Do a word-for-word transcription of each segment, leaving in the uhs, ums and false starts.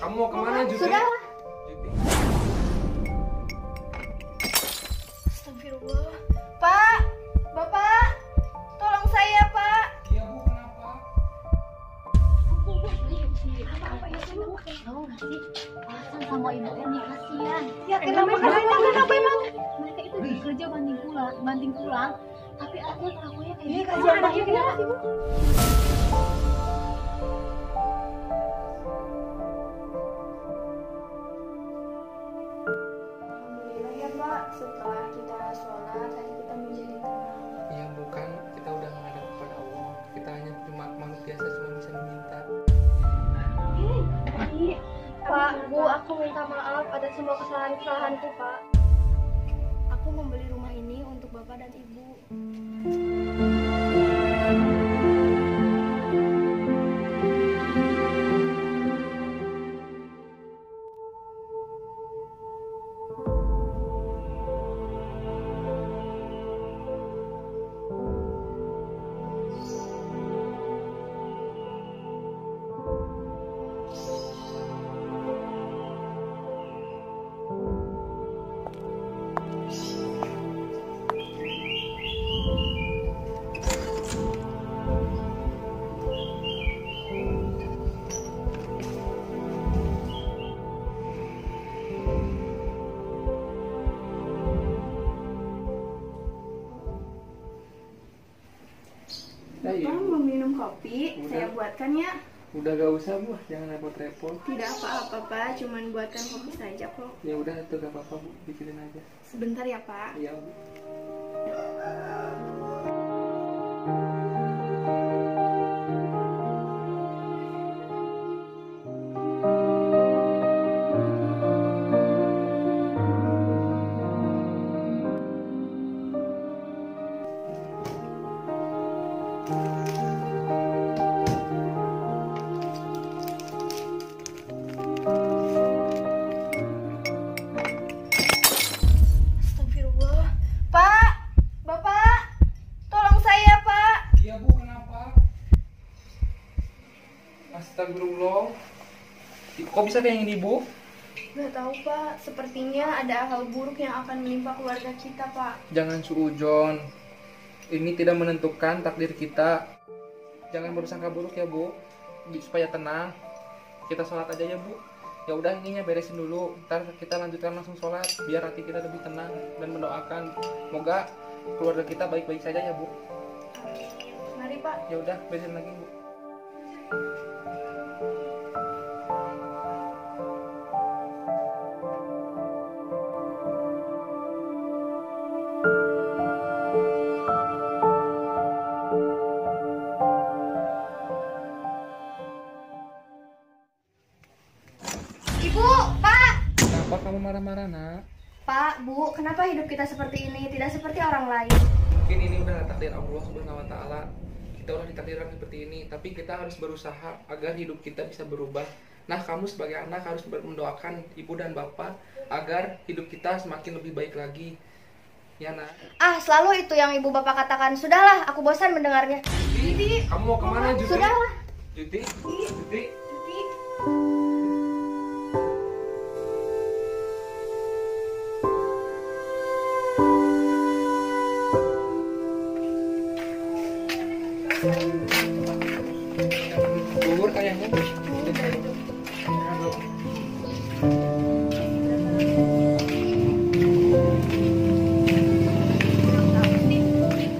Kamu mau kemana, Juti? Sudah lah. Astagfirullah. Pak, Bapak, tolong saya, Pak. Iya, Bu, kenapa? Aku udah beli apa-apa ya, Bu. Tahu nggak sih? Hasan sama ibu ini kasihan. Ya kenapa? Kenapa? Kenapa emang? Mereka itu kerja banting pulang, banting pulang. Tapi aku kelakuannya kayak gini. Kasihan banget sih, Bu. Setelah kita sholat, hati kita menjadi tenang. Iya, bukan kita udah menghadap kepada Allah. Kita hanya cuma makhluk biasa, cuma bisa meminta. Hey, Pak, Bu, aku minta maaf atas semua kesalahan-kesalahanku, Pak. Aku membeli rumah ini untuk Bapak dan Ibu. Bapak mau minum kopi, udah. Saya buatkan ya. Udah gak usah, Bu, jangan repot-repot. Tidak apa-apa, Pak, cuman buatkan kopi saja kok. Ya udah, itu gak apa-apa, Bu, bikinin aja. Sebentar ya, Pak. Iya, Bu. Astagfirullah. Kok bisa kayak ini, Bu? Nggak tahu, Pak. Sepertinya ada hal buruk yang akan menimpa keluarga kita, Pak. Jangan suudzon. Ini tidak menentukan takdir kita. Jangan bersangka buruk ya, Bu. Supaya tenang, kita sholat aja ya, Bu. Ya udah, ininya beresin dulu. Ntar kita lanjutkan langsung sholat. Biar hati kita lebih tenang dan mendoakan. Semoga keluarga kita baik-baik saja ya, Bu. Mari, Pak. Ya udah, beresin lagi, Bu. Ibu, Pak. Kenapa kamu marah-marah, Nak? Pak, Bu, kenapa hidup kita seperti ini? Tidak seperti orang lain. Mungkin ini udah takdir Allah Subhanahu wa taala. Kita udah ditakdirkan seperti ini, tapi kita harus berusaha agar hidup kita bisa berubah. Nah, kamu sebagai anak harus mendoakan ibu dan bapak agar hidup kita semakin lebih baik lagi. Ya, Nak. Ah, selalu itu yang ibu bapak katakan. Sudahlah, aku bosan mendengarnya. Juti, kamu mau kemana, Juti? Sudahlah. Juti, Juti, Juti. Juti. Bubur kayaknya Bu.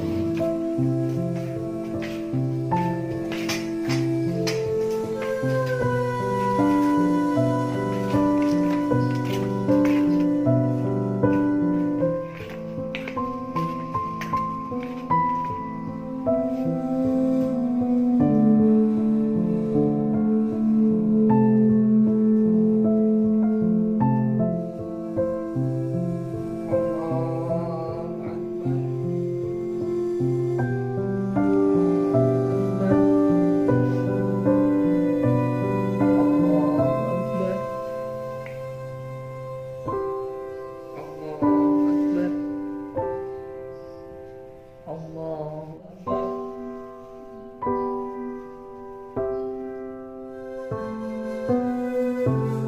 Thank you.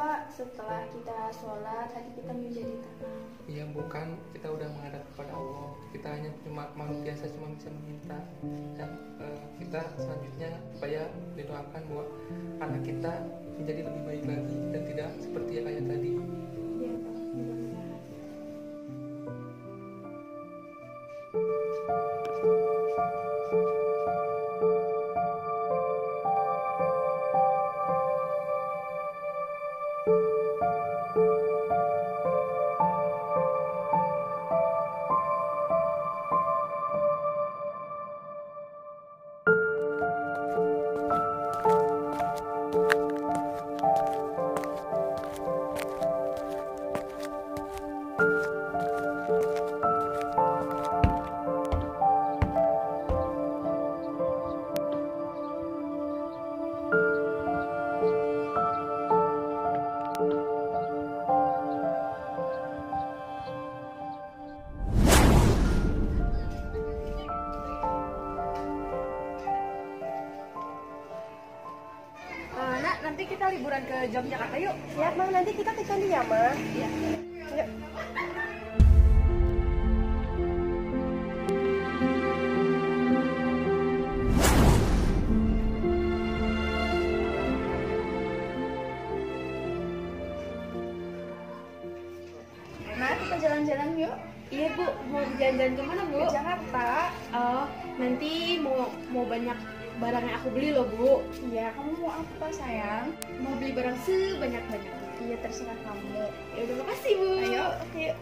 Pak, setelah kita sholat, hati kita menjadi tenang. Iya, bukan, kita udah menghadap kepada Allah. Kita hanya cuma makhluk biasa, cuma bisa meminta. Dan uh, kita selanjutnya supaya didoakan bahwa anak kita menjadi lebih baik lagi dan tidak seperti yang kayak tadi. Iya, Pak. Nanti kita liburan ke Yogyakarta yuk. Ya, Mang, nanti kita ke Candi ya, Mang. Iya. Yuk. Nah, kita jalan-jalan yuk. Iya, Bu. Mau jalan-jalan kemana, Bu? Ke Jakarta. Oh, nanti mau mau banyak barang yang aku beli loh, Bu. Iya, kamu mau apa, sayang? Mau beli barang sebanyak-banyaknya. Iya, terserah kamu. Ya udah, makasih, Bu. Ayo, oke. Yuk.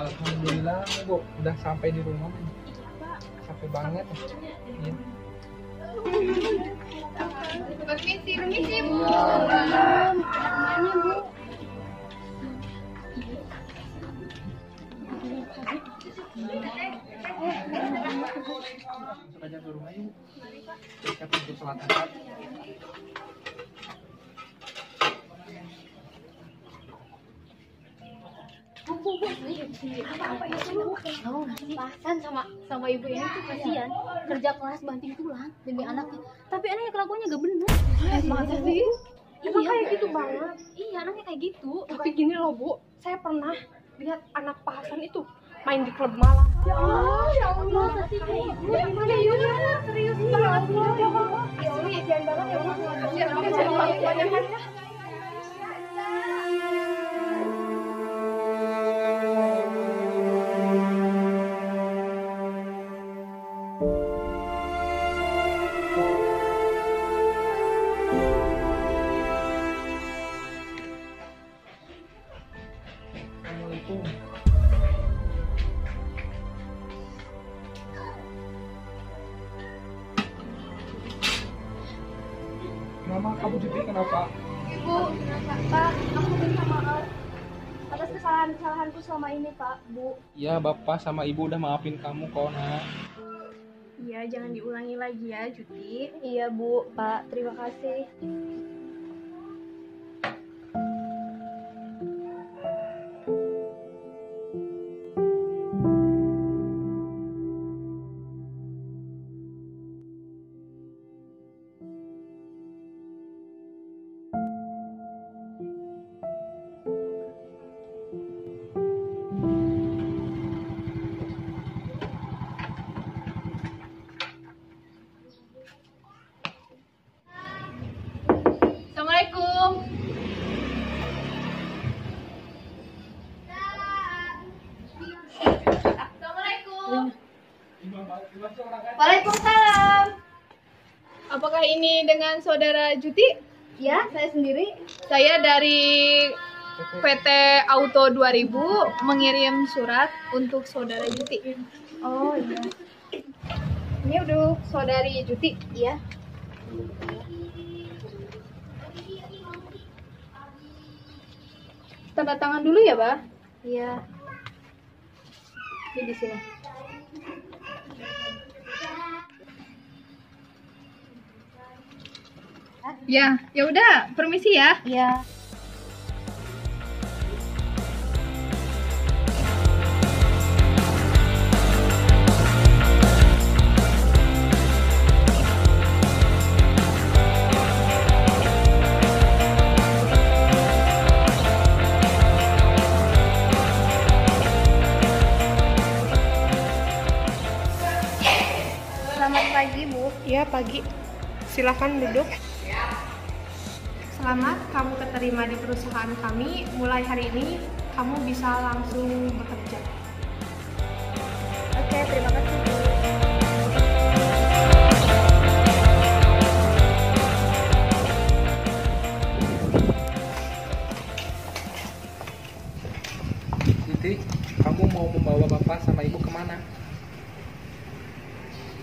Alhamdulillah, Bu, udah sampai di rumah. Iya, Pak. Sampai banget. Iya. Permisi, permisi, Bu. Malam. Mana, Bu? Saja ke rumah yuk. Kita pergi sholat asar. Apa-apa itu Bu? Oh, Pak Hasan sama sama ibu ini tuh kasihan, kerja keras banting tulang demi anaknya. Tapi anaknya kelakuannya gak bener. Eh, banget sih. Emang kayak gitu banget. Iya, anaknya kayak gitu. Tapi gini loh, Bu, saya pernah lihat anak Pak Hasan itu main di klub malam. Ya Allah, ya Allah. Masa sih, Bu? Gimana ya? Serius banget. Ya Allah, kasihan banget ya, Bu. Kasihan banget ya. Mama, kamu Juti kenapa? Ibu, Pak, aku minta maaf atas kesalahan-kesalahanku selama ini, Pak, Bu. Iya, Bapak sama Ibu udah maafin kamu kok, Nak. Iya, jangan diulangi lagi ya, Juti. Iya, Bu, Pak, terima kasih. Waalaikumsalam. Apakah ini dengan saudara Juti? Ya, saya sendiri. Saya dari P T Auto dua ribu mengirim surat untuk saudara Juti. Oh iya. Ini untuk saudari Juti, ya. Tanda tangan dulu ya, Bah? Iya. Ini di sini. Ya, ya udah, permisi ya. Iya. Selamat pagi, Bu. Ya, pagi. Silakan duduk. Selamat, kamu keterima di perusahaan kami. Mulai hari ini, kamu bisa langsung bekerja. Oke, terima kasih. Siti, kamu mau membawa Bapak sama Ibu kemana?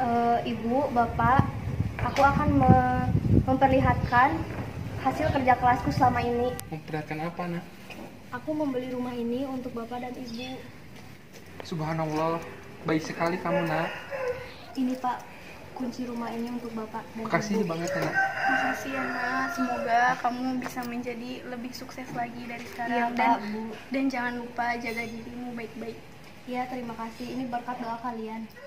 Uh, Ibu, Bapak, aku akan me- memperlihatkan hasil kerja kelasku selama ini. Memperlihatkan apa, Nak? Aku membeli rumah ini untuk Bapak dan Ibu. Subhanallah, baik sekali kamu, Nak. Ini, Pak, kunci rumah ini untuk Bapak dan Ibu. Makasih banget, Nak. Makasih ya, Nak. Semoga kamu bisa menjadi lebih sukses lagi dari sekarang. Iya, Pak, Bu. Dan jangan lupa jaga dirimu baik-baik. Ya, terima kasih. Ini berkat doa kalian.